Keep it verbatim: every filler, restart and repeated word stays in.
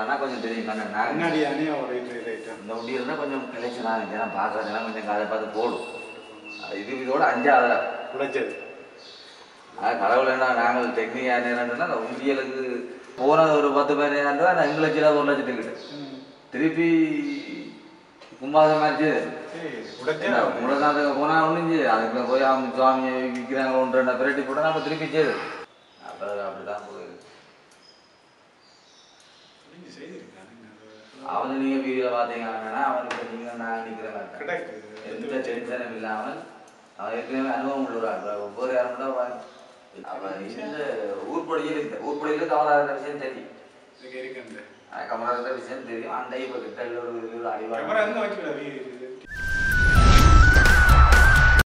அண்ணா கொஞ்சம் தெரியும் கண்ணன் நான் முன்னாடி அண்ணே ஒரு ரைட் இந்த ஒடி இருந்தால் கொஞ்சம் கலெக்ஷன் ஆகுது ஏன்னா பார்க்கறதெல்லாம் கொஞ்சம் காலை பார்த்து போடும் இது இதோட அஞ்சாவது பிடிச்சது அதான் கடவுள் என்ன நாங்கள் டெக்னிக் ஆனேன்னா அந்த உண்டியலுக்கு போகிறது ஒரு பத்து பதினாயிரம் ரூபா நான் எங்களுக்கு ஏதாவது ஒரு லட்சத்துக்கு கிட்ட திருப்பி கும்பாசம் மாதிரி முடக்காந்துக்கு போனால் ஒன்றும் செய்யுது அதுக்குள்ளே போய் அவங்க சுவாமியை விற்கிறாங்க ஒன்று ரெண்டா பிரட்டி போட்டால் அப்போ திருப்பி செய்யுது அப்புறம் அப்படி தான் போகுது அவனு நீங்கள் வீடியோவில் பார்த்தீங்கன்னா அவனுக்கு நீங்கள் நான் நிற்கிறேன் எந்த டென்ஷனும் இல்லாமல் அவன் ஏற்கனவே அனுபவம் உள்ளூராங்க ஒவ்வொரு யாரும் தான் அவன் இந்த ஊர்படியில் இருக்க ஊர்படியில் கவலை இருக்கிற விஷயம் தெரியும் கவலை இருக்கிற விஷயம் தெரியும் அந்த இப்போ கிட்ட ஒரு அடிவாரம்